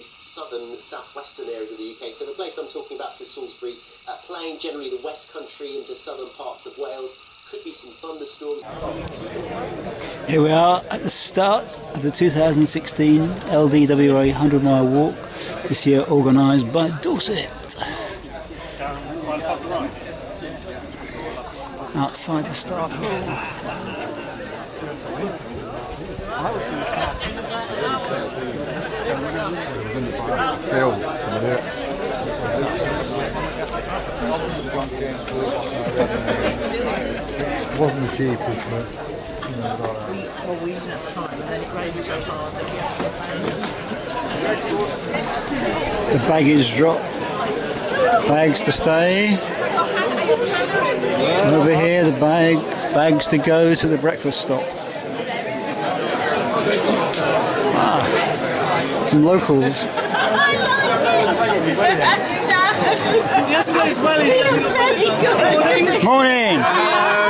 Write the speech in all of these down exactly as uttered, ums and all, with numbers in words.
these southern, southwestern areas of the U K. So the place I'm talking about through Salisbury, uh, playing generally the West Country into southern parts of Wales. Could be some thunderstorms. Here we are at the start of the two thousand sixteen L D W A hundred mile walk, this year organised by Dorset. Outside the start It wasn't cheap, but well, we didn't have time, and then it rained so hard that we had to. The baggage drop, bags to stay. And over here, the bags, bags to go to the breakfast stop. Ah, some locals. Morning.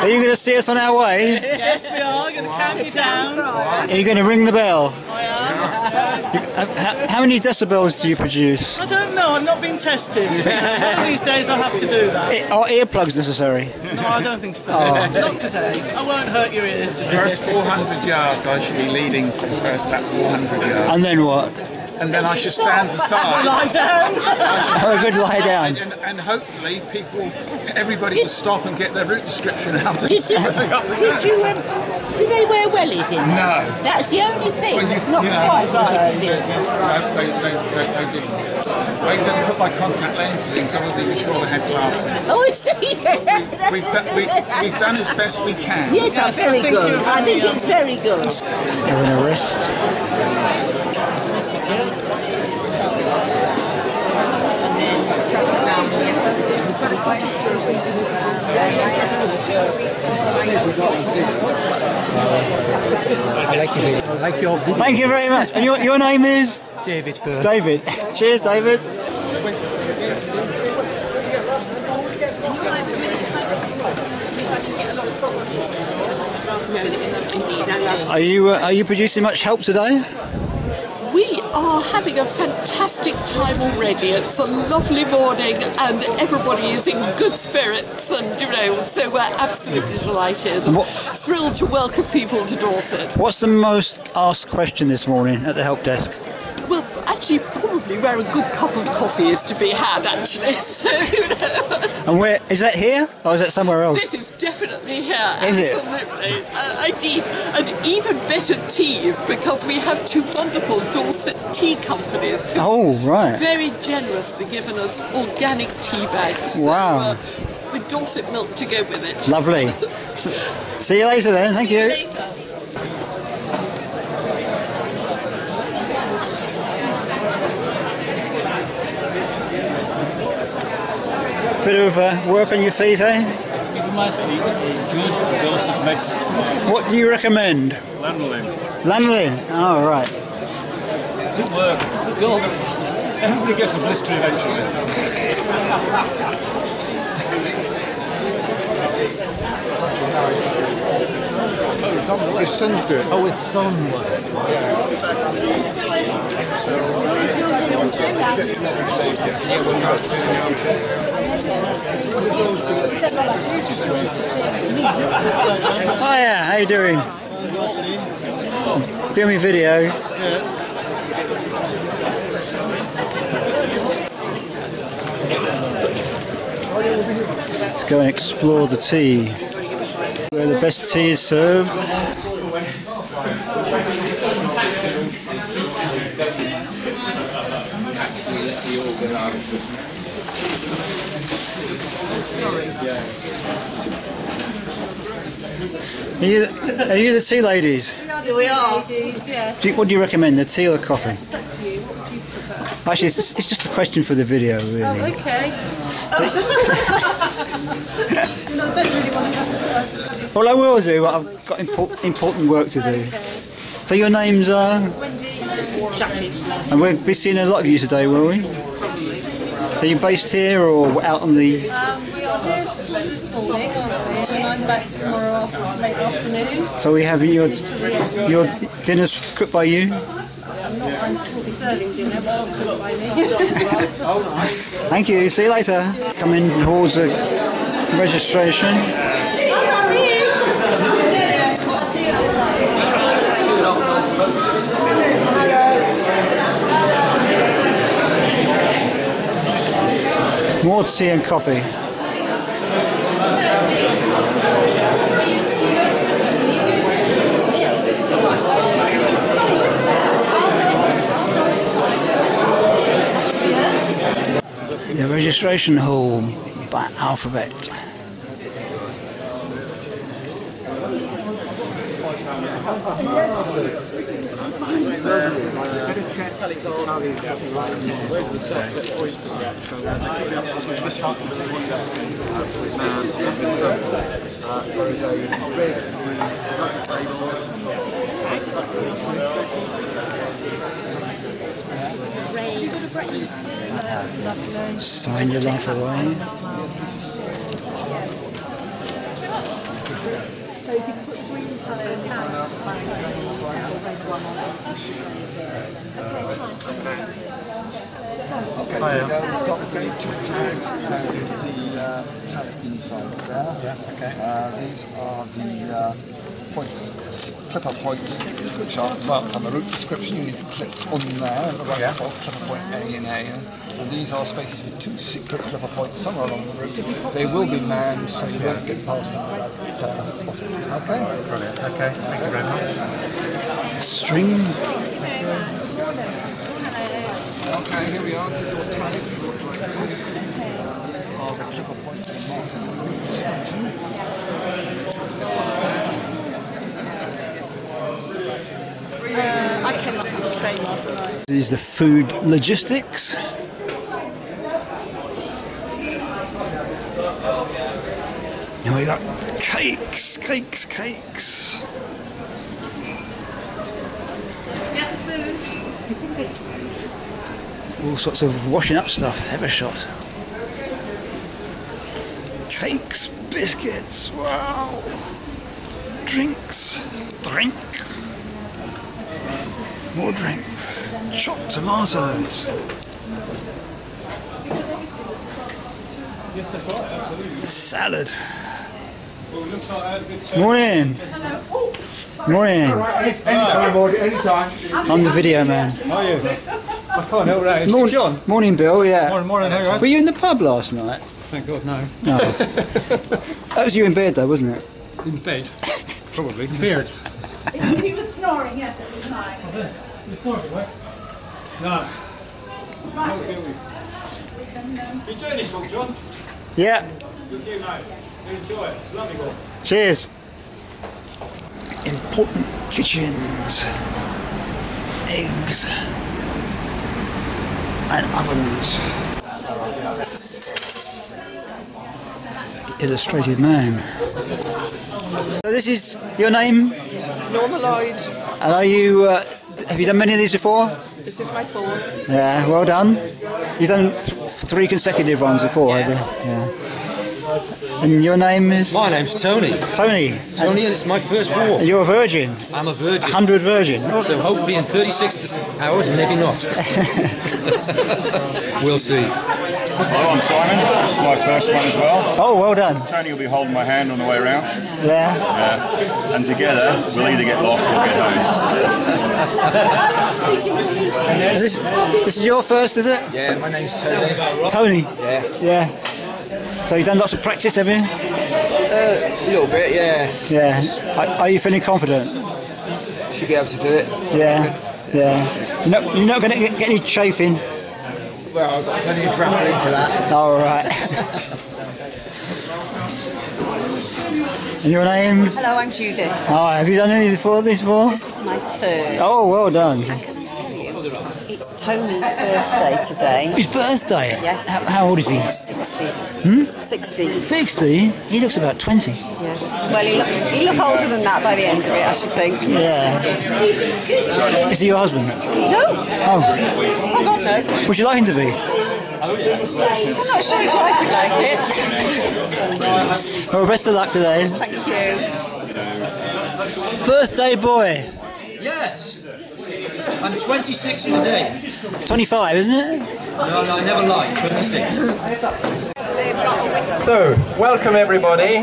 Are you going to see us on our way? Yes, we are. Going to count you down. Are you going to ring the bell? I am. How many decibels do you produce? I don't know. I've not been tested. One of these days I'll have to do that. Are earplugs necessary? No, I don't think so. Oh. Not today. I won't hurt your ears today. First four hundred yards, I should be leading for the first about four hundred yards. And then what? And then I should stand aside. Lie down. Oh, a good lie down. And, and hopefully, people, everybody did, will stop and get their route description out. Did, did, did you? Um, do they wear wellies in? No. That's the only thing. Well, you, it's not you know, quite right, is it? They, they, they, they didn't. I didn't put my contact lenses in, so I wasn't even sure they had glasses. Oh, I see. Yeah. We, we've, done, we, we've done as best we can. Yes, yes very I good. I think it's very good. Having a rest. Thank you very much. And your, your name is? David Firth. David. Cheers, David. Are you, uh, are you producing much help today? We are having a fantastic time already. It's a lovely morning and everybody is in good spirits and, you know, so we're absolutely delighted and what, thrilled to welcome people to Dorset. What's the most asked question this morning at the help desk? Well, actually, probably where a good cup of coffee is to be had, actually, so, you know. And where, is that here, or is that somewhere else? This is definitely here, is absolutely. It? Uh, indeed, and even better teas, because we have two wonderful Dorset tea companies. Oh, right. Very generously given us organic tea bags. Wow. So, uh, with Dorset milk to go with it. Lovely. See you later then, thank you. See you later. Bit of uh, work on your feet, eh? Give my feet a good dose of medicine. What do you recommend? Lanolin. Lanolin? Oh, right. Good work. Gold. Everybody gets a blister eventually. His son's doing it. Oh, his son was it. Oh yeah, how you doing? Do me video. Let's go and explore the tea. Where the best tea is served. Are you, are you the tea ladies? We are the tea we are. ladies, yes. Do you, what do you recommend, the tea or the coffee? It's up to you. What do you prefer? Actually, it's, it's just a question for the video, really. Oh, okay. So, no, I don't really want to have it. Well, I will do, but I've got impor important work to do. Okay. So your names are? Wendy and Jackie. And we'll be seeing a lot of you today, will we? Are you based here or out on the... Um, we are here this morning, aren't we? And I'm back tomorrow after, late afternoon. So we have your, your dinners cooked by you? I'm not I'll be serving dinner, but I'll talk by me. Thank you, see you later. Coming towards the registration. More tea and coffee. The registration hall by alphabet. Sign your life away. So if you put the green colour in now, points, clipper points, which are marked on the route description. You need to click on there, the right yeah. Box, clipper point A and A. And these are spaces with two secret clipper points somewhere along the route. They will be manned, so you yeah. won't get past them. Uh, okay? Brilliant. Okay, thank you very much. String. Okay, here we are. Your tag, your like this. These are the clipper points marked on the route description. Uh, I came up with the train last night. This is the food logistics. And we got cakes, cakes, cakes. Get the food. All sorts of washing up stuff, Evershot. Cakes, biscuits, wow. Drinks, drink. More drinks, chopped tomatoes. Salad. Morning. Morning. I'm the video man. How are you? I can't help that. It's morning, John. Morning, Bill. Yeah. Morning, morning. How are you? Were you in the pub last night? Thank God, no. No. That was you in bed, though, wasn't it? In bed. Probably. Beard. If he was snoring, yes, it was mine. Was it? You were snoring, right? No. Right. You're doing this one, John? Yeah. With you, mate. Enjoy it. It's lovely one. Cheers. Important kitchens, eggs, and ovens. Illustrated man. So this is your name? Norma Lloyd. And are you, uh, have you done many of these before? This is my fourth. Yeah, well done. You've done th three consecutive ones before, yeah. Have you? Yeah. And your name is? My name's Tony. Tony. Tony, and, and it's my first walk. You're a virgin. I'm a virgin. A hundred virgin. So hopefully in thirty-six hours, maybe not. We'll see. Hello, I'm Simon. This is my first one as well. Oh, well done. Tony will be holding my hand on the way around. Yeah. Yeah. And together, we'll either get lost or get home. this, this is your first, is it? Yeah, my name's Tony. Tony? Yeah. Yeah. So you've done lots of practice, have you? Uh, a little bit, yeah. Yeah. Are, are you feeling confident? Should be able to do it. Yeah. Yeah. You're not, you're not going to get any chafing. Well, I've got plenty of trampling for that. All right. And your name? Hello, I'm Judith. Oh, have you done any before this before? This is my third. Oh, well done. And can I tell you, it's Tony's birthday today. His birthday? Yes. How, how old is he? sixty. Hmm? sixty. sixty? He looks about twenty. Yeah. Well, he looks he look older than that by the end of it, I should think. Yeah. Is he your husband? No. Oh. Oh, God, no. Would you like him to be? Oh, yeah. I'm not sure his wife would like it. Well, best of luck today. Thank you. Birthday boy. Yes. I'm twenty-six today. twenty-five, isn't it? No, no, I never lied. twenty-six. So, welcome everybody.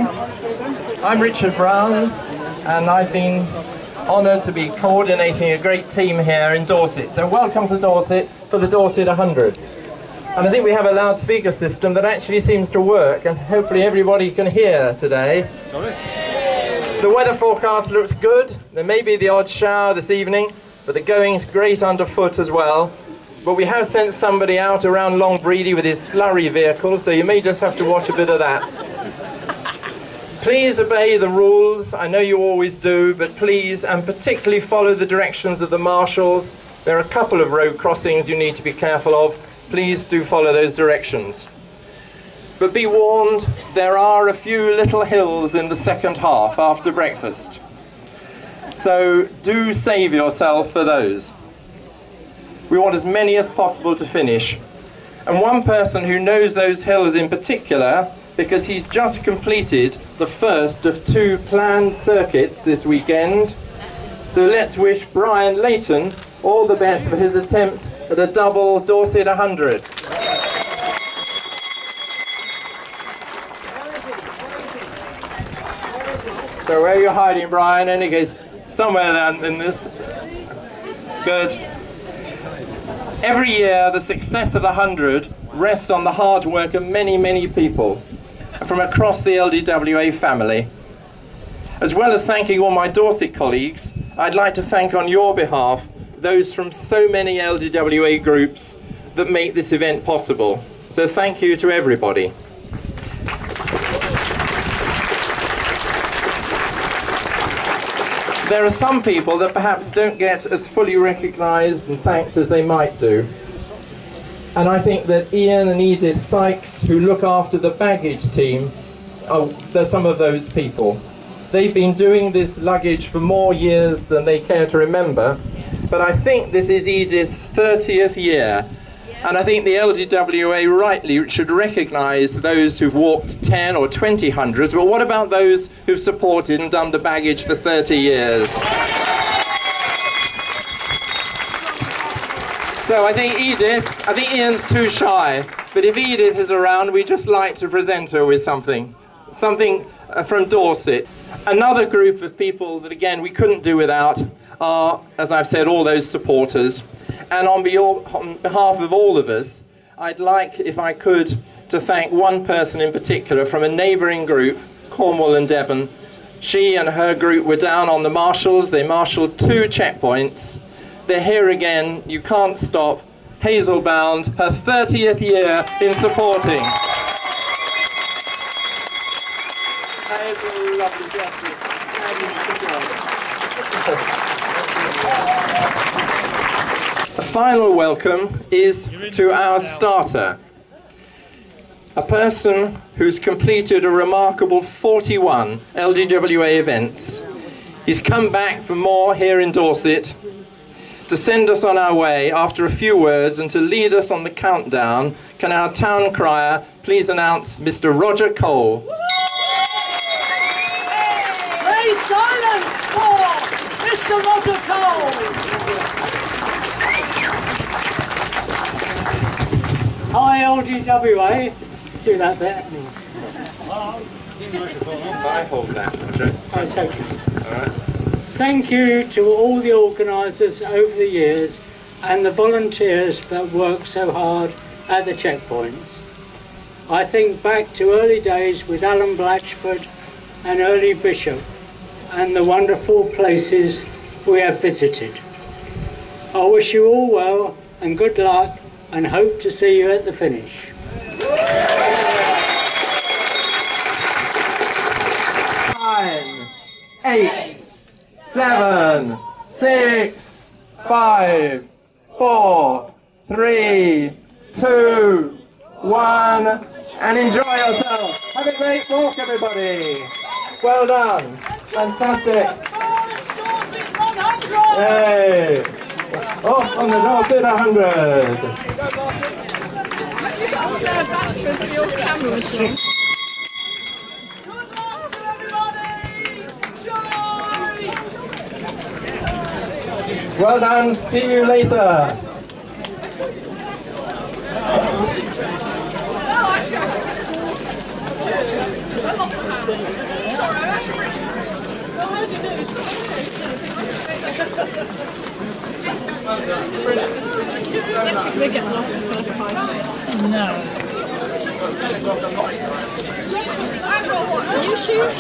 I'm Richard Brown, and I've been honoured to be coordinating a great team here in Dorset. So welcome to Dorset for the Dorset one hundred. And I think we have a loudspeaker system that actually seems to work, and hopefully everybody can hear today. Sorry. The weather forecast looks good. There may be the odd shower this evening, but the going's great underfoot as well. But we have sent somebody out around Long Breedy with his slurry vehicle, so you may just have to watch a bit of that. Please obey the rules, I know you always do, but please, and particularly follow the directions of the marshals. There are a couple of road crossings you need to be careful of. Please do follow those directions. But be warned, there are a few little hills in the second half after breakfast. So do save yourself for those. We want as many as possible to finish. And one person who knows those hills in particular, because he's just completed the first of two planned circuits this weekend. So let's wish Brian Layton all the best for his attempt at a double Dorset one hundred. So where are you hiding, Brian? Any case, somewhere down in this. Good. Every year, the success of the one hundred rests on the hard work of many, many people from across the L D W A family. As well as thanking all my Dorset colleagues, I'd like to thank on your behalf those from so many L D W A groups that make this event possible. So thank you to everybody. There are some people that perhaps don't get as fully recognised and thanked as they might do. And I think that Ian and Edith Sykes, who look after the baggage team, are they're some of those people. They've been doing this luggage for more years than they care to remember, but I think this is Edith's thirtieth year, and I think the L D W A rightly should recognise those who've walked ten or twenty hundreds, but what about those who've supported and done the baggage for thirty years? So I think Edith, I think Ian's too shy, but if Edith is around, we'd just like to present her with something. Something from Dorset. Another group of people that, again, we couldn't do without are, as I've said, all those supporters. And on, be on behalf of all of us, I'd like, if I could, to thank one person in particular from a neighbouring group, Cornwall and Devon. She and her group were down on the marshals. They marshalled two checkpoints. They're here again, you can't stop. Hazelbound, her thirtieth year in supporting. A final welcome is to our starter, a person who's completed a remarkable forty-one L D W A events. He's come back for more here in Dorset, to send us on our way after a few words and to lead us on the countdown. Can our town crier please announce Mister Roger Cole? Play silence for Mister Roger Cole! Hi L D W A, do that there. I hold that, I take it. Thank you to all the organisers over the years and the volunteers that worked so hard at the checkpoints. I think back to early days with Alan Blatchford and Early Bishop and the wonderful places we have visited. I wish you all well and good luck and hope to see you at the finish. Nine, eight, seven, six, five, four, three, two, one, and enjoy yourself. Have a great walk, everybody. Well done. Fantastic. Hey. Oh, on the Dorset one hundred. Thank you. Well done, see you later. I don't think we get lost the first five minutes. No. New shoes?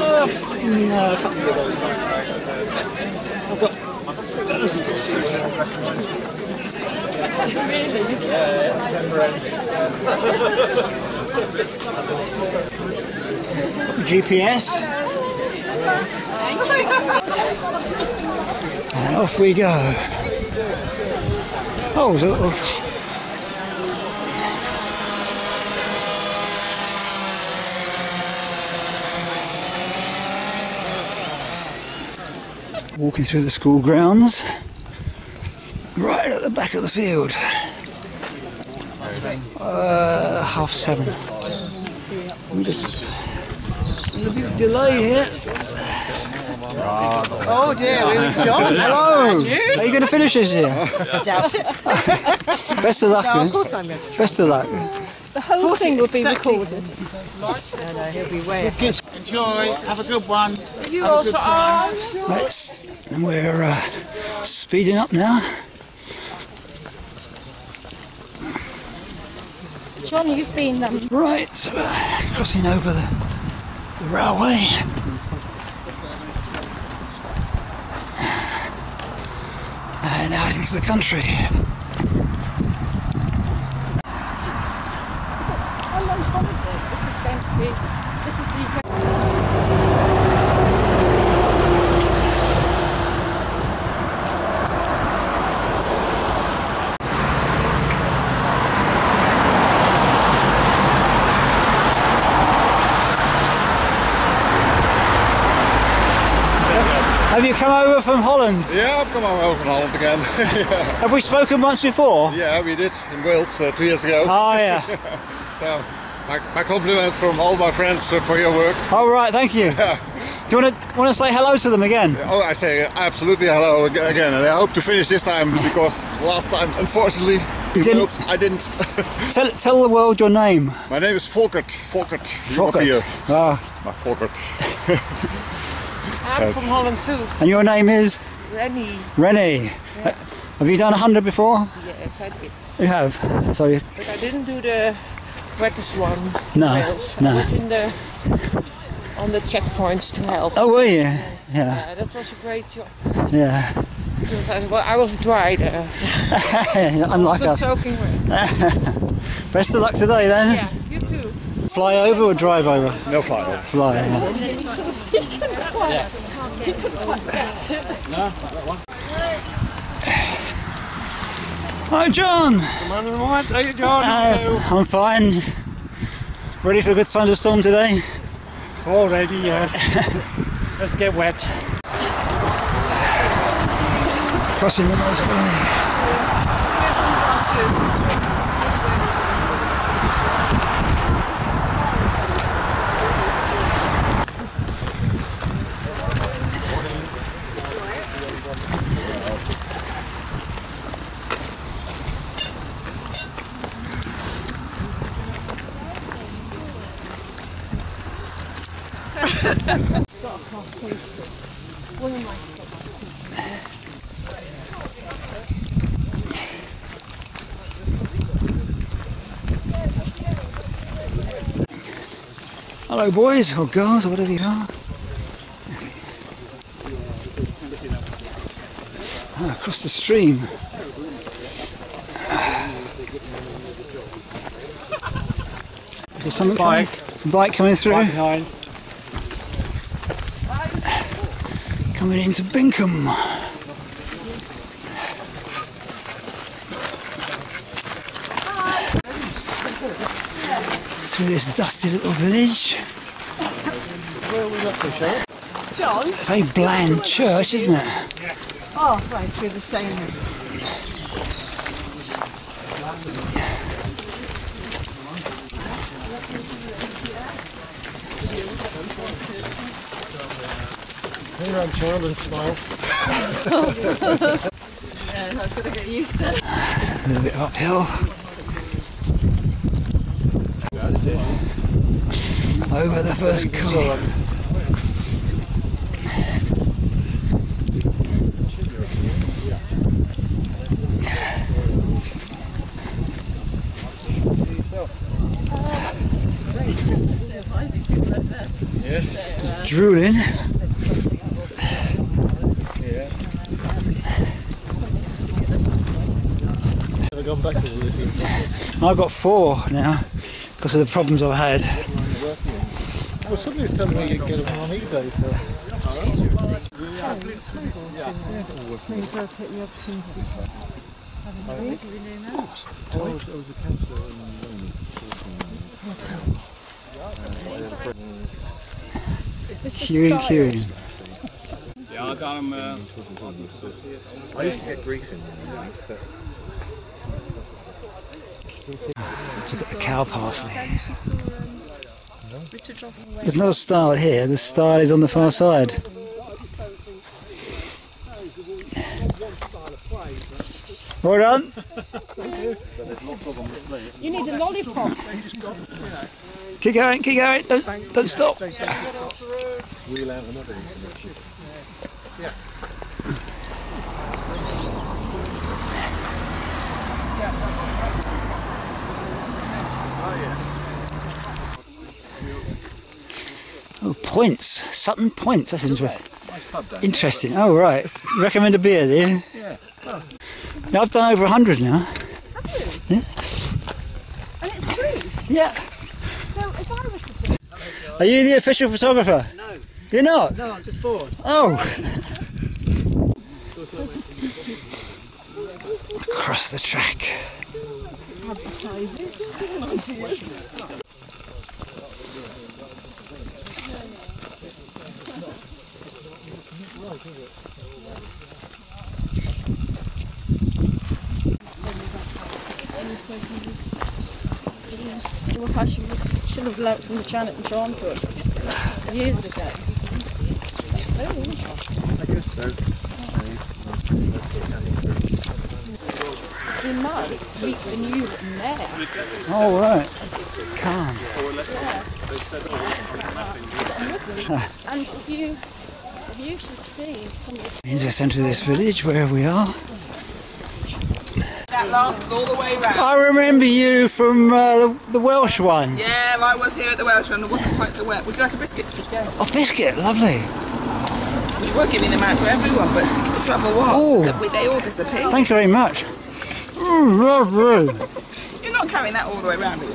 Oh, no, I can't think of those. I've got dozens of shoes I don't recognise. Yeah, temporary. G P S. And off we go. Oh, so, oh. Walking through the school grounds, right at the back of the field. Uh, half seven. We just, there's a bit of delay here. Oh dear, we've done. Hello. Are you going to finish this year? I doubt it. Best of luck. No, of course I'm going to try. Best of luck. The whole thing will be recorded. No, no, he'll be way ahead. Enjoy. Have a good one. You have also are. Let's. And we're uh, speeding up now. John, you've been um... right, so uh, crossing over the, the railway. And out into the country. How long holiday this is going to be? Have you come over from Holland? Yeah, I've come over from Holland again. Yeah. Have we spoken once before? Yeah, we did, in Wales, uh, two years ago. Oh, yeah. So, my, my compliments from all my friends uh, for your work. Oh, right, thank you. Yeah. Do you want to want to say hello to them again? Yeah, oh, I say uh, absolutely hello again, and I hope to finish this time, because last time, unfortunately, in didn't, Wales, I didn't. tell, tell the world your name. My name is Fokker. Fokker. Fokker. Ah. My Fokker. I'm from Holland too. And your name is? Rennie. Rennie. Yeah. Have you done a hundred before? Yes, I did. You have? So you... But I didn't do the wettest one. No, Wales. no. I was in the, on the checkpoints to help. Oh, were you? Yeah. Yeah, that was a great job. Yeah. Because I, well, I was dry there. Unlike us. I wasn't soaking wet. Best of luck today then. Yeah, you too. Fly over or drive over? No, fly over. Fly over. Yeah. You couldn't watch that. No, not that one. Hi John! How are you, John? Uh, I'm fine. Ready for a good thunderstorm today? Already, yes. Let's get wet. Crossing the motorway. Hello boys, or girls, or whatever you are. Ah, across the stream. Is there something Bike. Coming? Bike coming through? Bike behind. Coming into Bingham. Through this dusty little village. Where are we not to show? John? A very bland church, isn't it? Yeah. Oh, right, through the same. Turn around, child, and smile. Yeah, I've got to get used to it. A little bit uphill. That is it. Over the first car. Drooling. Yeah. I've got four now because of the problems I've had. Well, somebody's telling me you get them on eBay for. Yeah, means I'll take the opportunity to have a drink. I was a counsellor in Queuing, queuing. Yeah, I got him. Uh, I used to get Greeks in there. Look at the cow pass there. There's no style here, the style is on the far side. Well done. You need a lollipop. Keep going, keep going, don't, don't stop. Wheel out another information. Yeah. Oh, points. Sutton Points, that's interesting. Interesting. Oh, right. Recommend a beer, do you? Yeah. Now, I've done over a hundred now. Have you? Yeah. And it's true? Yeah. So, if I was to do it... Are you the official photographer? No. You're not? No, I'm just bored. Oh! Across the track. Advertising. I should have learnt from the Janet and John book years ago. It's very interesting. I guess so. We might meet the new mayor. Oh, right. Calm. Yeah. And if you, if you should see some of the... Just enter this village where we are. That lasts all the way round. I remember you from uh, the, the Welsh one. Yeah, I was here at the Welsh one. It wasn't quite so wet. Would you like a biscuit? A biscuit, lovely. We were giving them out to everyone, but the trouble was oh. that we, they all disappeared. Thank you very much. Mm, lovely. You're not carrying that all the way round, are you?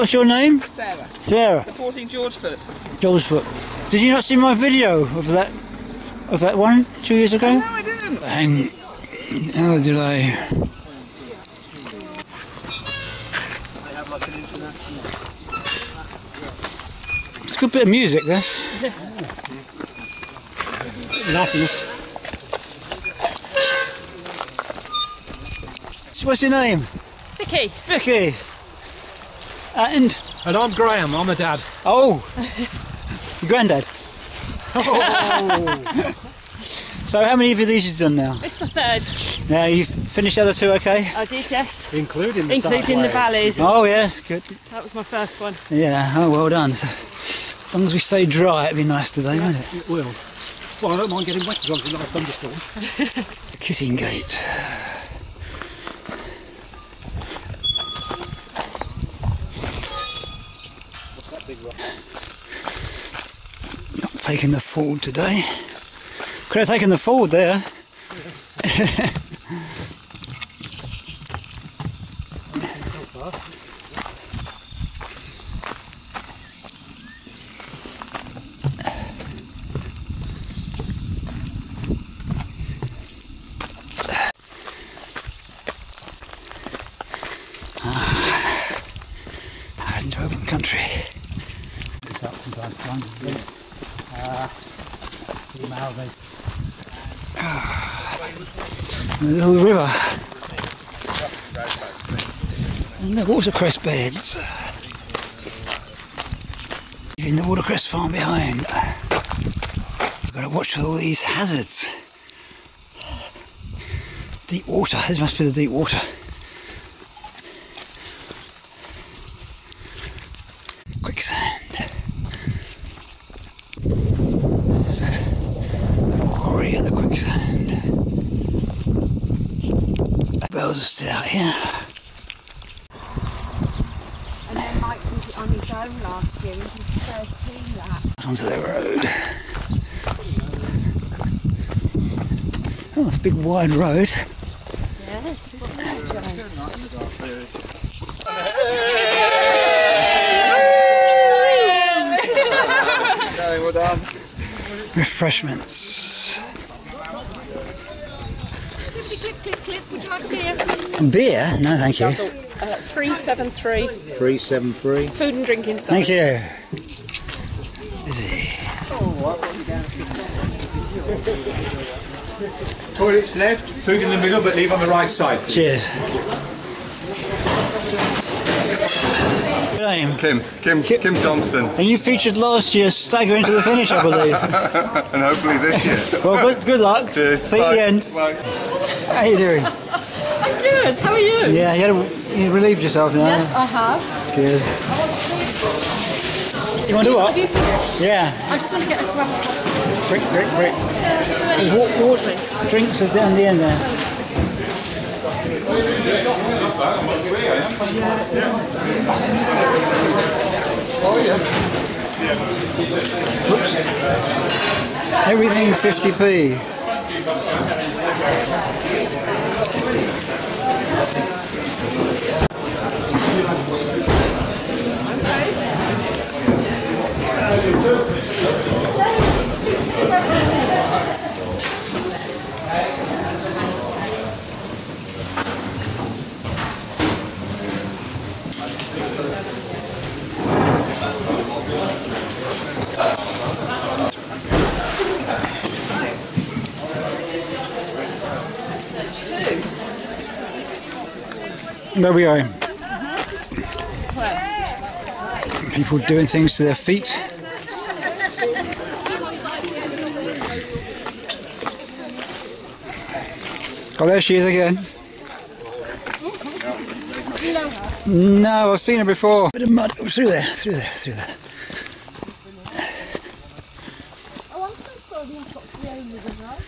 What's your name? Sarah. Sarah. Supporting George Foot. George Foot. Did you not see my video of that of that one two years ago? No, I didn't. And how did I? It's a good bit of music, this. Lattice. So what's your name? Vicky. Vicky. And? And I'm Graham, I'm the dad. Oh. Your granddad. Oh. So how many of these you've done now? It's my third. Now you've finished the other two, okay? I did, yes. Including the Including the valleys. Oh yes, good. That was my first one. Yeah, oh well done. So, as long as we stay dry, it'd be nice today, yeah, wouldn't it? It will. Well, I don't mind getting wet as long as it's not a thunderstorm. Kissing Gate. What's that big rock? Not taking the fall today. Could have taken the forward there. Ah, out into open country. It's up sometimes, isn't it? Ah, you know, a little river, and the watercress beds, leaving the watercress farm behind. I've got to watch for all these hazards. Deep water, this must be the deep water. Quicksand. There's the, the quarry of the quicksand. The bells are still out here. And then Mike did it on his own last year, he did thirteen laps. Onto the road. Oh, it's a big wide road. Yeah, it's just refreshments. Beer? No, thank you. Uh, three seven three. three seven three. Food and drinking stuff. Thank you. Busy. Toilets left, food in the middle, but leave on the right side. Cheers. Name? Kim. Kim. Kim. Kim Johnston. And you featured last year's stagger into the finish, I believe. And hopefully this year. Well, good, good luck. Cheers. See you at the end. Bye. How are you doing? I'm good. How are you? Yeah, you, had a, you relieved yourself now. Yes, I have. Good. You want to do what? Have you finished? Yeah. I just want to get a grab. Brick, brick, brick. There's water, water, drinks are down the end there. Oops. Everything fifty p. There we are. People doing things to their feet. Oh, there she is again. No, I've seen her before. Bit of mud through there, through there, through there. Oh, I'm so sorry we haven't got Fiona with us.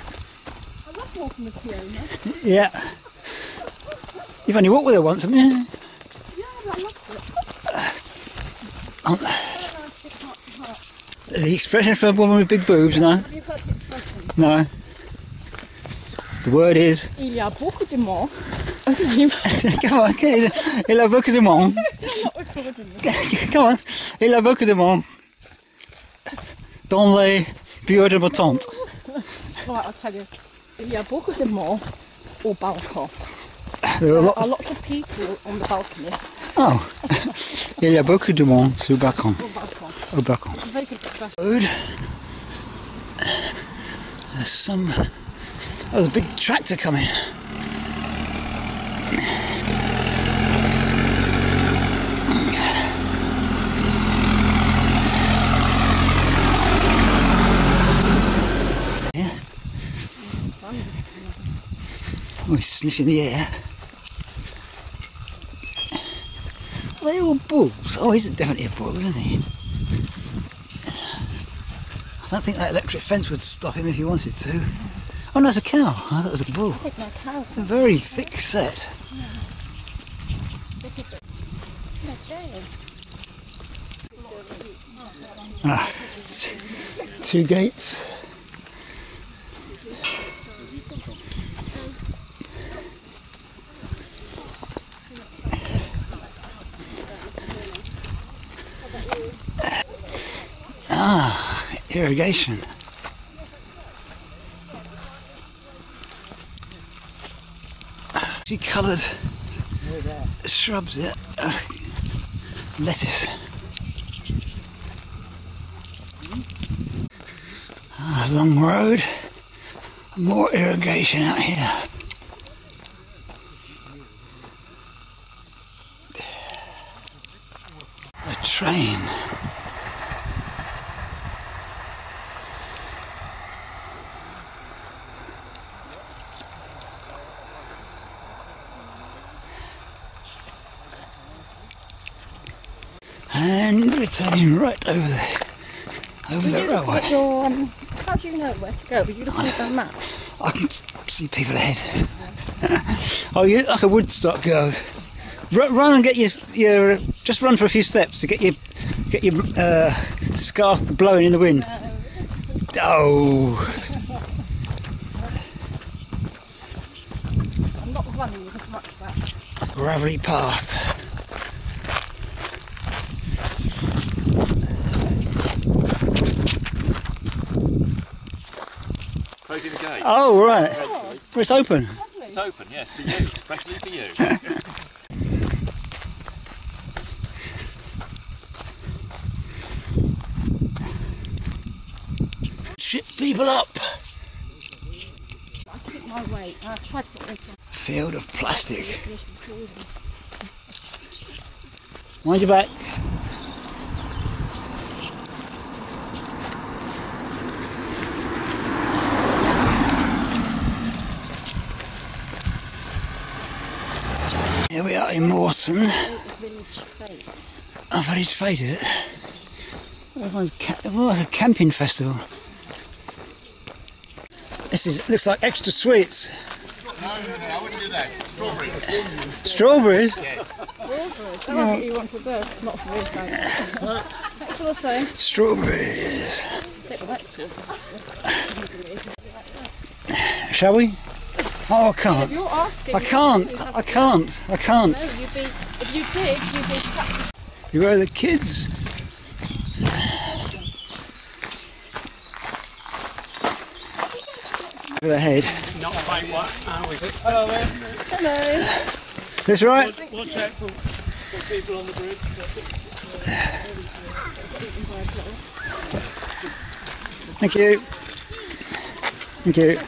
I love walking with Fiona. Yeah. You've only walked with her once, haven't you? Yeah, but I love it. The expression for a woman with big boobs, no? You've got the expression. No. The word is. Il y a beaucoup de mots. Come on, il a beaucoup de monde. Come on, il a beaucoup de monde. Dans les bureaux de ma tante. Right, I'll tell you. Il y a beaucoup de monde au balcon. There are lots, are lots of people on the balcony. Oh, il y a beaucoup de monde au balcon. Au balcon. It's a very good expression. There's some. Oh, there's a big tractor coming. Oh, he's sniffing the air. Are they all bulls? Oh, he's definitely a bull, isn't he? I don't think that electric fence would stop him if he wanted to. Oh no, it's a cow. I thought it was a bull. I think my cow. It's a very thick set. Yeah. Ah, two gates. Ah, irrigation. She coloured shrubs there. Uh, lettuce. Ah, long road. More irrigation out here. A train. and returning right over there. Over the railway. At your, um, how do you know where to go? Were you looking at the map? I can see people ahead. Oh, you look like a Woodstock girl. Run, run and get your, your just run for a few steps to get your get your uh, scarf blowing in the wind. Oh. I'm not running as much as that. Gravelly path. Closing the gate. Oh right. Oh, it's, it's open. Lovely. It's open, yes, for you, especially for you. Ship people up. I keep my weight. I try to put weight on. Field of plastic. Mind your back. Here we are in Morton. Oh, Village Fete, is it? Everyone's ca oh, a camping festival. This is, looks like extra sweets. No, no, no, I wouldn't do that. Strawberries. Strawberries? Yes. Strawberries. That might be you want for birth, not for water. That's all the same. Strawberries. Take the next. Shall we? Oh, I can't. If you're asking, I can't. I can't. I can't. No, you'd be, if you did, you'd be practicing. You were the kids. Over the head. Not quite what now, is it? Hello there. Hello. That's right. Watch out for people on the bridge. Thank you. Thank you. Whee!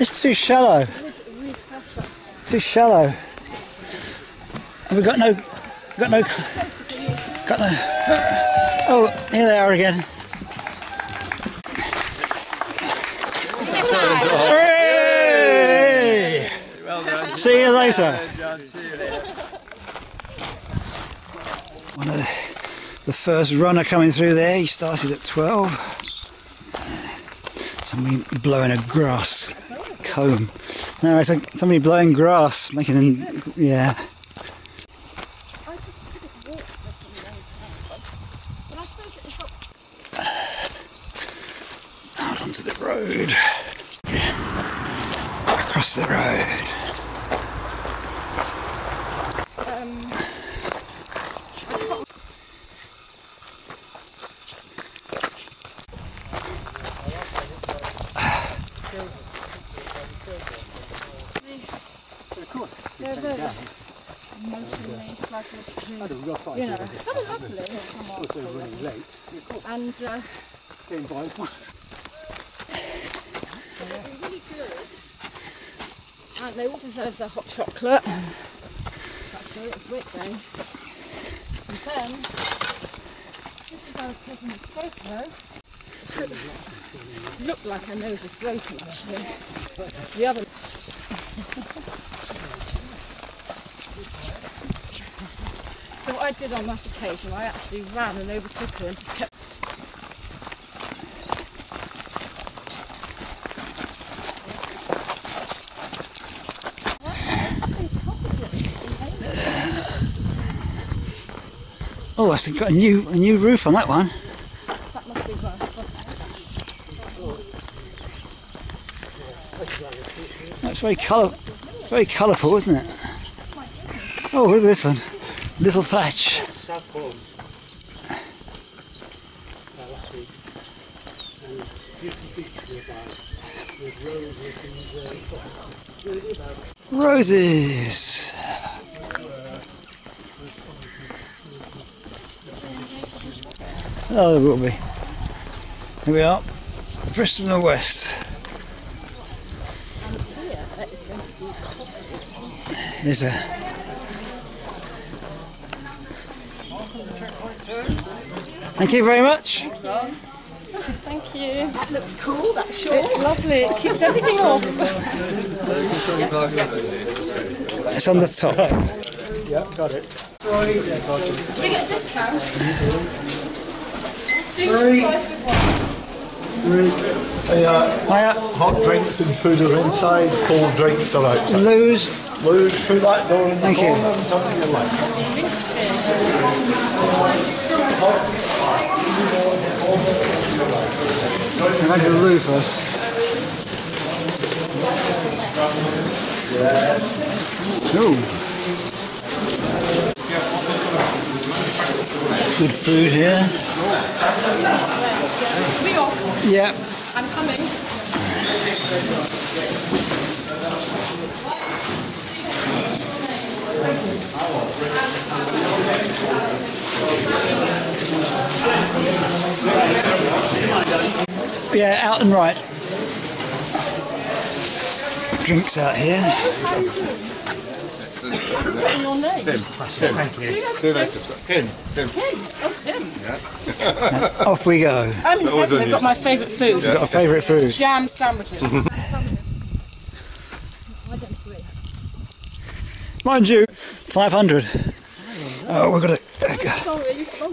It's too shallow. Too shallow. And we've got no, got no, got no. Oh, here they are again. Hooray! Well done. See you later. One of the, the first runner coming through there. He started at twelve. Somebody blowing a grass comb. No, it's like somebody blowing grass, making them, yeah. I just couldn't walk for some days, but I suppose it helped. Out onto the road. Across the road. Um, I can't... They're very emotionally psychological. You know, it's kind of lovely. It's also really late. And uh, game by one. They're really good. And they all deserve their hot chocolate. That's good. It's wet then. And then, this is how I've taken this photo. Looked like her nose was broken actually. The other. So what I did on that occasion, I actually ran and overtook her and just kept... Oh, I've got a new, a new roof on that one. That must be worse. That's very colour, very colourful, isn't it? Oh, look at this one. Little thatch. Roses. Oh, there will be. Here we are, Bristol and the West. There's a Thank you very much. Thank you. That looks cool, that shawl. It's lovely, it keeps everything off. It's on the top. Yeah, got it. We get a discount. Three. Three. Three. Uh, hot drinks and food are inside, cold drinks are outside. Lose. Lose through that door in the corner and turn to your left. Can I do Lou first? Ooh. Good food here. Yep. I'm coming. Yeah, out and right. Drinks out here. Thank you. Tim. Tim. Oh, Tim. Yeah. Off we go. I'm in heaven. I've got my favourite food. You've got a favourite food. Jam sandwiches. Mind you, five hundred. Oh, we're going to... Sorry, from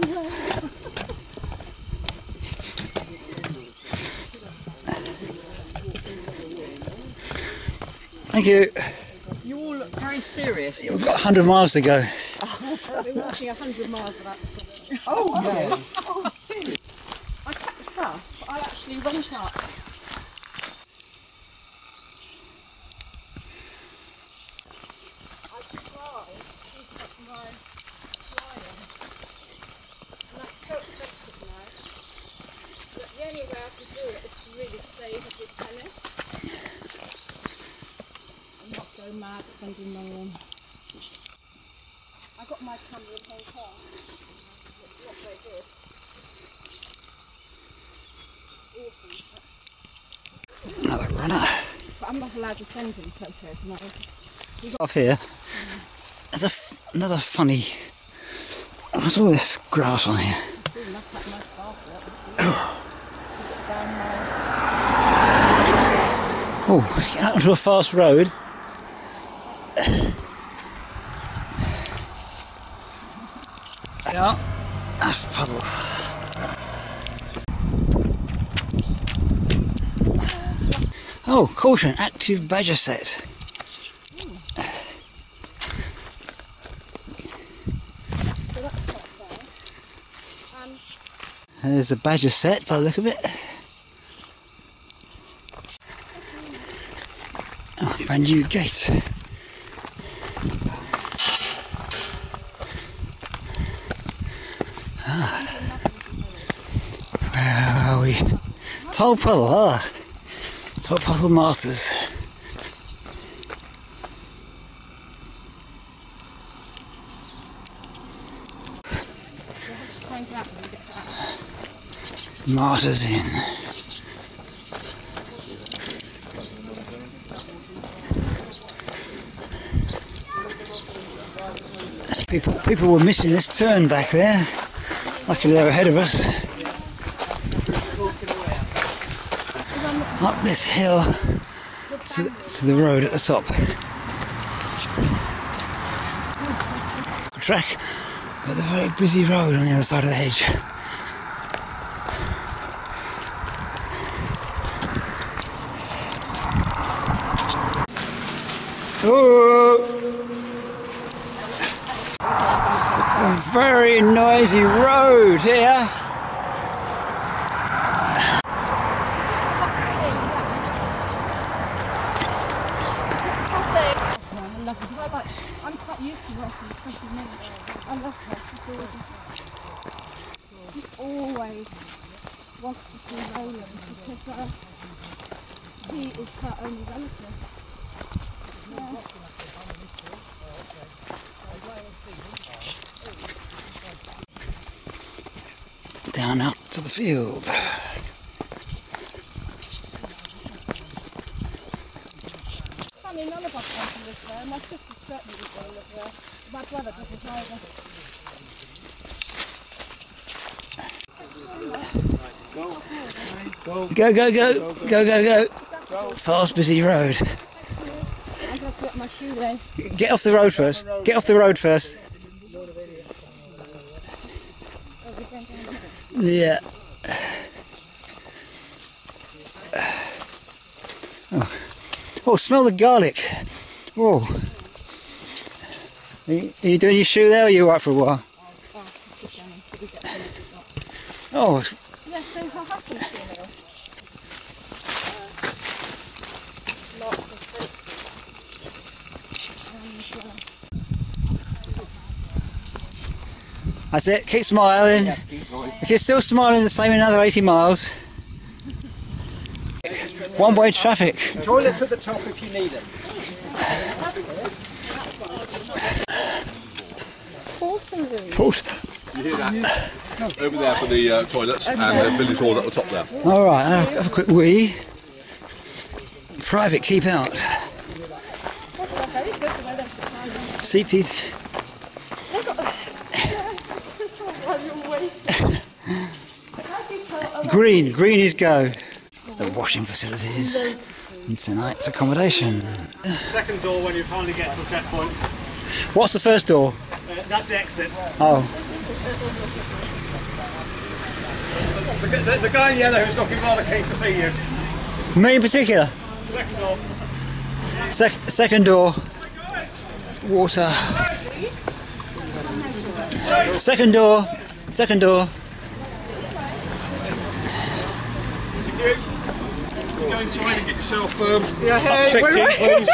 Thank you. You all look very serious. We've got one hundred miles to go. We're walking one hundred miles without stopping. Oh, wow. Okay. Oh, seriously. I packed the stuff, but I actually went up. Spending money on. I got my camera in Hong Kong. It's not very good. It's awful. Another runner. But I'm not allowed to send him photos. Got off here. There's a f another funny. What's all this grass on here? I've seen that like my scarf. Down there. Oh, out onto a fast road. Yeah. That's a puddle. Oh, caution, active badger set. Ooh. So that's quite fair. Um, There's a badger set by the look of it. Oh, brand new gate. Tolpuddle, ah, Tolpuddle Martyrs. Martyrs Inn. People, people were missing this turn back there. Luckily, they're ahead of us. Up this hill to the, to the road at the top. A track with a very busy road on the other side of the hedge. Oh! A very noisy road here. Down out to the field. It's funny, none of us want to live there. My sister certainly doesn't want to live there. My brother doesn't either. Go, go, go, go, go, go, go. Fast, busy road. I'm gonna put my shoe there. Get off the road first. Get off the road first. Yeah. Oh, oh, smell the garlic. Whoa. Are you, are you doing your shoe there, or are you all right for a while? Oh. That's it, keep smiling. If you're still smiling the same in another eighty miles. One way traffic. Toilets at the top if you need them. You hear that? Over there for the uh, toilets and the village hall at the top there. Alright, have a quick wee. Private, keep out. Seepage. Green, green is go. The washing facilities and tonight's accommodation. Second door when you finally get to the checkpoint. What's the first door? Uh, that's the exit. Oh. The, the, the guy in yellow who's looking rather keen to see you. Me in particular? Second door. Sec second door. Water. Second door. Second door. Go inside and get yourself firm. Yeah, hey, wait, wait.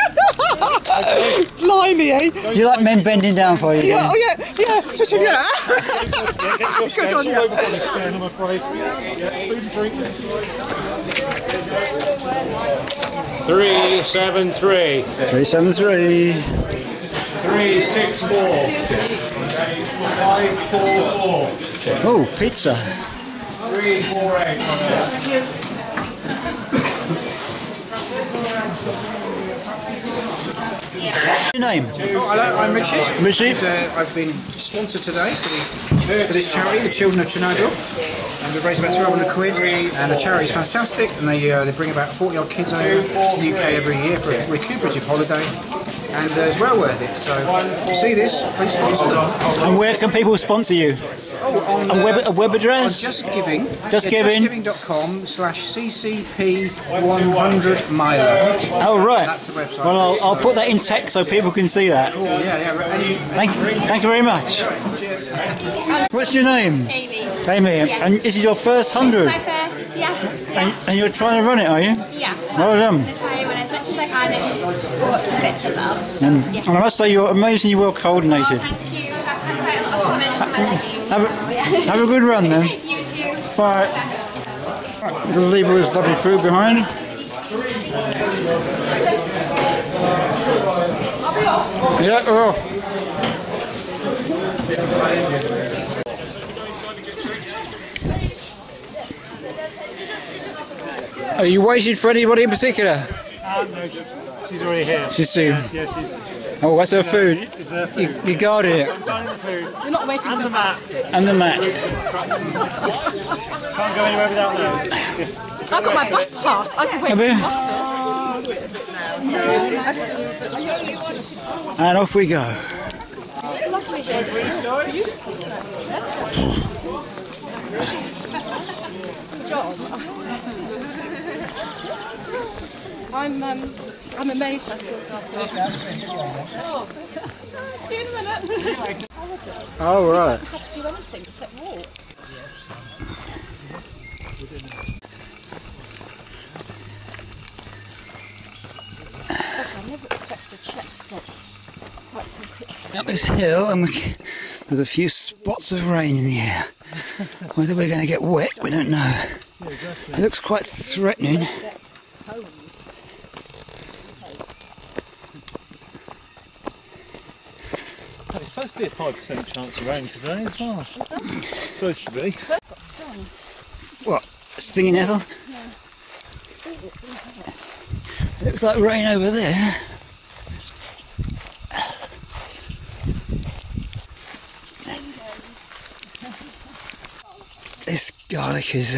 Blimey, eh? You like men bending down for you? Yeah, oh yeah, yeah. Such a yeah. Good on you. I'm afraid. Three seven three. Three seven three. Three six four. Five four four. Oh, pizza. Three four eight. What's your name? Oh, hello, I'm Richard. Richard. And, uh, I've been sponsored today for, the, for this charity, the Children of Chernobyl. And we've raised about two hundred quid, and the charity is fantastic. And they uh, they bring about forty odd kids over to the U K every year for a recuperative holiday, and uh, it's well worth it. So if you see this, please sponsor them. And where can people sponsor you? Oh, on a web, a web address? On Justgiving. Justgiving. Justgiving dot com slash C C P one hundred miler. Oh, right. That's the website. Well, I'll, I'll put that in text so people can see that. Cool. Yeah, yeah. Any, thank, thank you very much. Cheers. What's your name? Amy. Amy. Yeah. And this is your first hundred? My first, yeah. yeah. And, and you're trying to run it, are you? Yeah. Well done. I'm going to try and run as much as I can and support some bits as well. And, yeah. and I must say, you're amazingly well coordinated. Oh, thank you. I've had quite a lot of comments on my leggings. Have a, have a good run then. You too. Bye. The lever is lovely food behind. Yeah, we're off. Are you waiting for anybody in particular? Um, no, she's already here. She's soon. Yeah, yeah, she's... Oh, that's her food. You, you guarded it. You're not waiting and for the map. And the map. Can't go anywhere without that. I've got my bus pass. I can wait for the bus. And off we go. I'm um. I'm amazed I saw that. Oh, see you in a minute. Oh, right. You don't have to do anything except walk. I never expected a check stop quite so quickly. Up this hill, and we, there's a few spots of rain in the air. Whether we're going to get wet, we don't know. It looks quite threatening. It's supposed to be a five percent chance of rain today as well. Is that? It's supposed to be. Got stung. What? Stinging nettle? Yeah. It looks like rain over there. This garlic is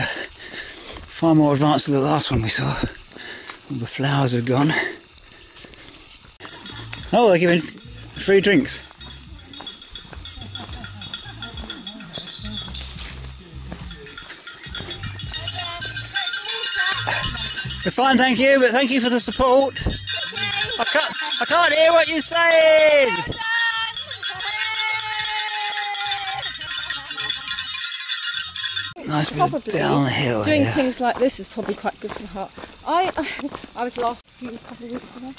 Far more advanced than the last one we saw. All the flowers are gone. Oh, they're giving free drinks. We're fine, thank you, but thank you for the support. I can't, I can't hear what you're saying! Nice bit down the hill. Doing here. Things like this is probably quite good for the heart. I, I, I was last few couple of weeks ago.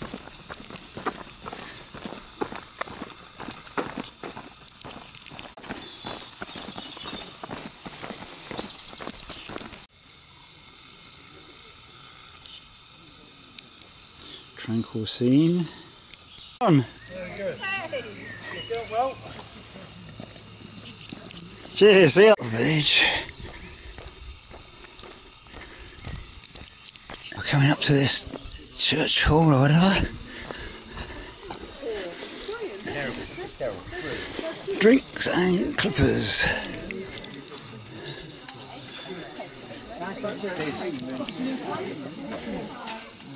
Tranquil scene. On. Very good. Hey. You're doing well. Cheers. See you at the village. We're coming up to this church hall or whatever. Drinks and clippers.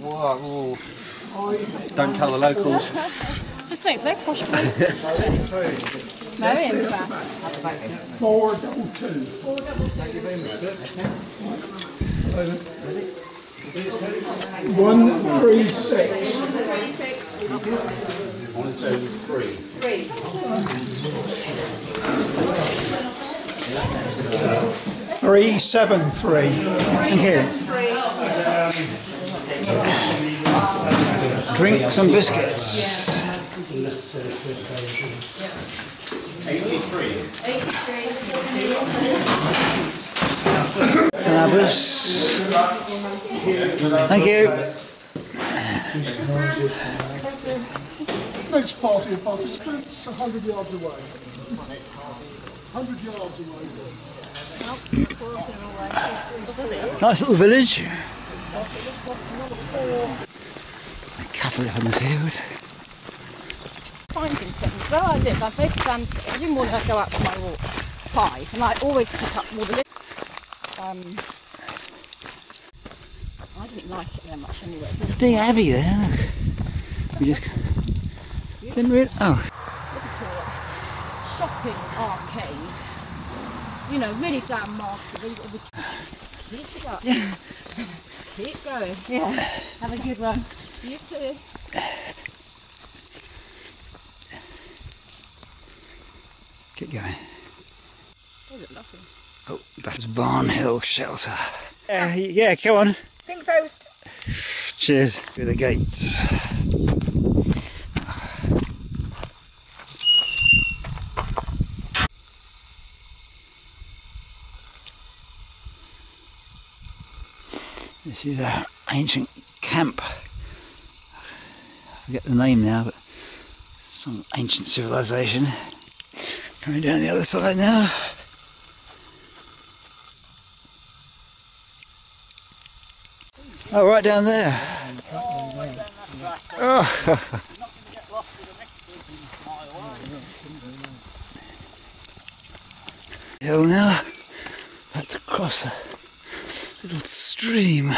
Whoa. Don't tell the locals. Just think it's very posh place. Very impressed. four double two. one three six. one two three. three seven three. Thank you. Drinks and biscuits. Some apples. Thank you. Next party of participants, one hundred yards away. one hundred yards away. Nice little village. Cattle up in the field. Finding things. Where I live, I've been down to, every morning I go out for my walk, five, and I always pick up all the litter. Um, I didn't like it very much anyway. There's a big abbey there, look. We just didn't really. Oh. What do you call it? Shopping arcade. You know, really damn market. Keep it up. Yeah. Keep going. Yeah. Have a good one. You too. Keep going. Oh, that's Barn Hill Shelter. Yeah, yeah, come on. Think post. Cheers. Through the gates. This is an ancient camp. I forget the name now, but some ancient civilization. Coming down the other side now. Oh, right down there. Oh. Hill now. About to cross a little stream.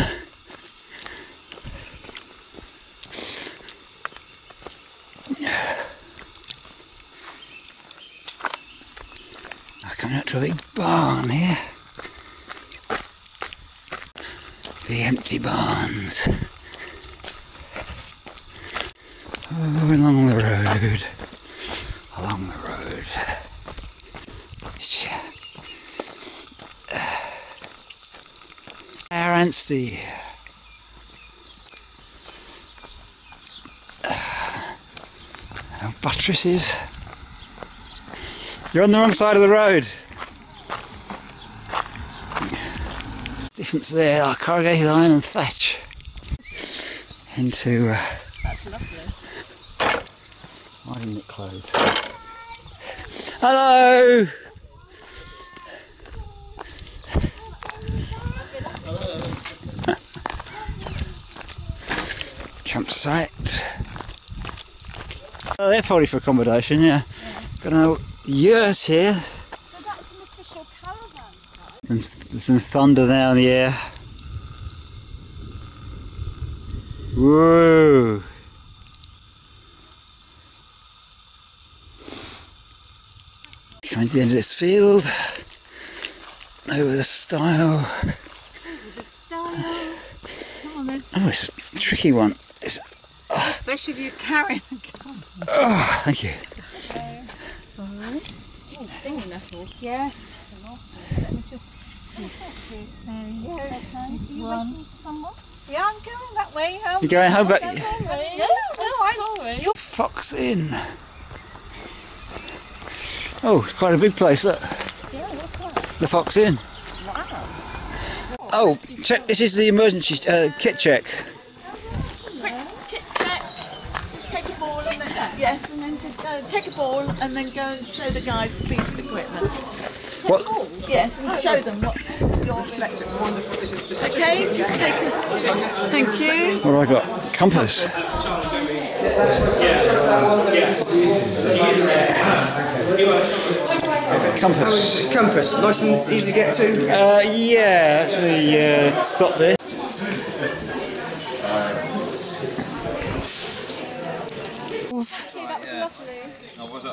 Coming up to a big barn here. The empty barns. Oh, along the road. Along the road. Our Anstey. Our buttresses. You're on the wrong side of the road. Difference there, like corrugated iron and thatch. Into. Uh, That's lovely. Why didn't it close? Hello! Hello. Campsite. Oh, they're probably for accommodation, yeah. Got an old yurt here. So that's an official caravan, right? There's some thunder now in the air. Whoa. Coming to the end of this field, over the stile. Over the stile. Come on then. Oh, it's a tricky one. It's, oh. Especially if you're carrying a gun. Oh, thank you. Okay. All right. Oh, stinging nettles. Yes. It's a nasty. Let me just. There you go. Okay. Are you waiting for someone? Yeah, I'm going that way. Um, you're going home back? No, no, I'm sorry. You're Fox Inn. Oh, it's quite a big place, look. Yeah, what's that? The Fox Inn. Wow. Oh, check, this is the emergency uh, kit check. Quick kit check. Just take a ball and then, yes, and then just go, take a ball and then go and show the guys the piece of equipment. Take what? Balls? Yes, and show them what's your reflector. Wonderful. Okay, just take a, thank you. What have I got? Compass. Yeah. Compass. Compass. Nice and easy to get to? Uh, yeah, actually, uh, stop there.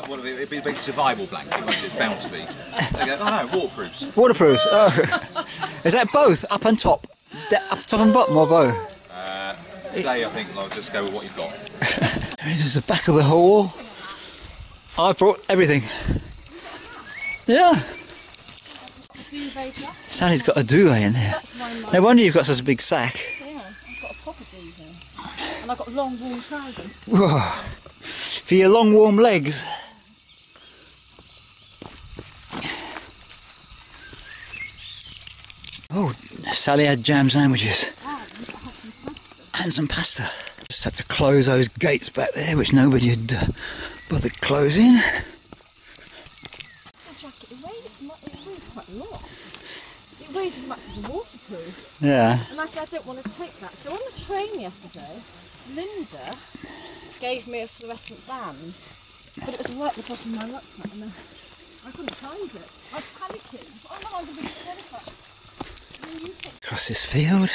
What have it, it'd be a big survival blanket, which is bound to be. They go, oh no, waterproofs. Waterproofs, oh. Is that both? Up and top? Up top and bottom or both? Uh, today I think I'll just go with what you've got. This is the back of the hall. I brought everything. Yeah. Sally's got a duvet in there. No wonder you've got such a big sack. Yeah, I've got a proper duvet. And I've got long, warm trousers. Whoa. For your long, warm legs. Oh, Sally had jam sandwiches. And some pasta. Just had to close those gates back there, which nobody had uh, bothered closing. That jacket, it weighs, it weighs quite a lot. It weighs as much as a waterproof. Yeah. And I said I don't want to take that. So on the train yesterday, Linda gave me a fluorescent band, but it was right at the bottom of my rucksack, and I couldn't find it. I was panicking. But I know I'm going to be terrified. Across this field.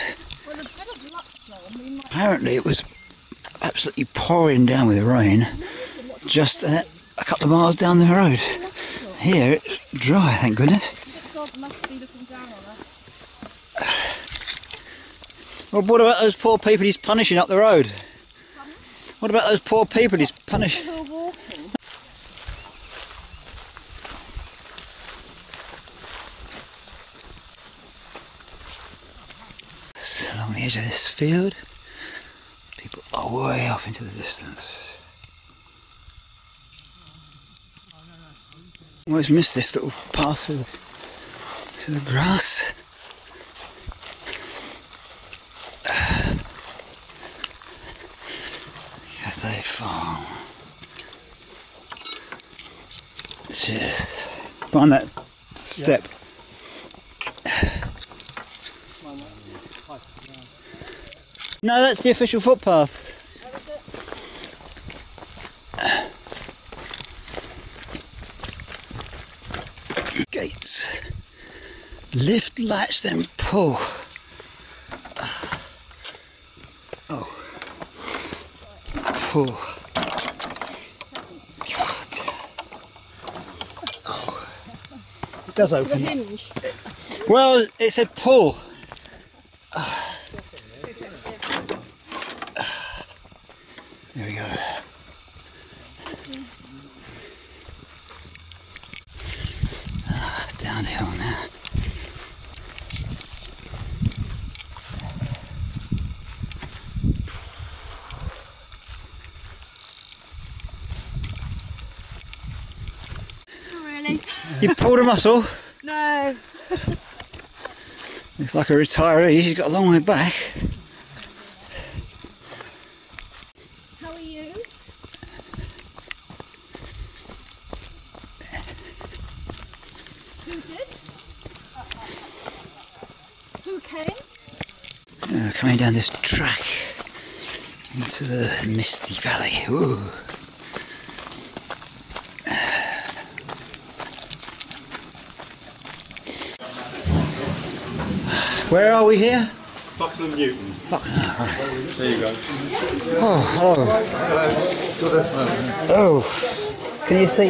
Well, a bit of luck, John. We might apparently, it was absolutely pouring down with rain just a, a couple of miles down the road. Here it's dry, thank goodness. God must be looking down on us. Well, what about those poor people he's punishing up the road? What about those poor people he's punishing? Along the edge of this field, people are way off into the distance. Always missed this little path through the, through the grass. Cathay Farm. Cheers. Behind that step. Yep. No, that's the official footpath. Lift, latch, then pull. Oh. Pull. God. Oh. It does open. Hinge. Well, it said pull. There we go. Ah, downhill now. You pulled a muscle? No. Looks like a retiree, she's got a long way back. How are you? Who did? Who came? Uh, coming down this track into the misty valley. Ooh. Where are we here? Buckland Newton. Buckland. There you go. Oh, hello. Hello. Oh, can you see?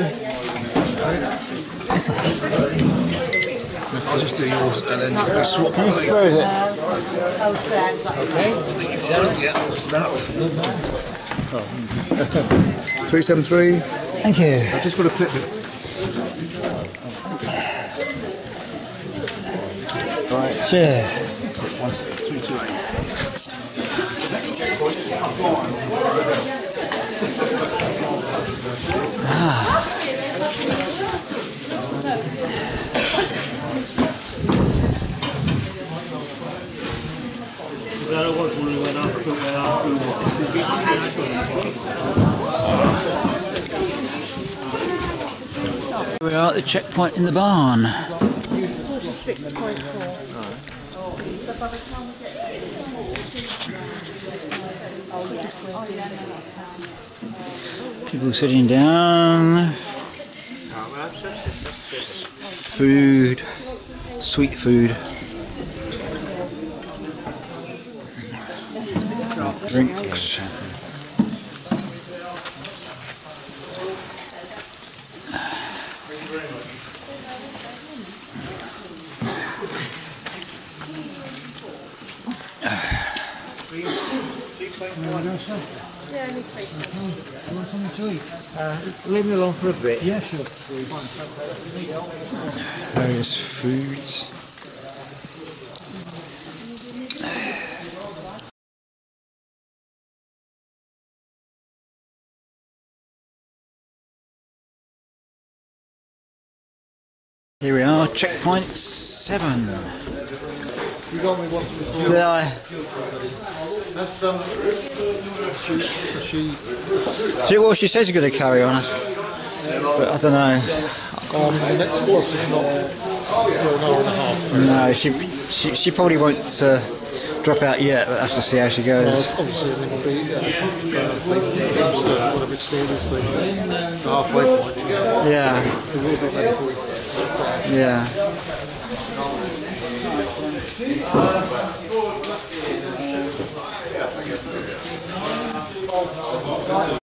It's a... I'll just do yours and then we'll swap music. Where is it? Okay. Yeah, smell it. three seven three. Thank you. I've just got a clip it. Right. Cheers. Here we are at the checkpoint in the barn. forty-six point four. People sitting down, food, sweet food, drinks. Yeah, I need cake. You want something to eat? Uh, leave me alone for a bit. Yeah, sure. Various foods. Here we are, checkpoint seven. Did I? See what she says is going to carry on us, but I don't know. Um, the next course is not for an hour and a half. No, she she, she probably won't uh, drop out yet. We'll have to see how she goes. Well, obviously, it'll be halfway point. Yeah. Yeah. Uh,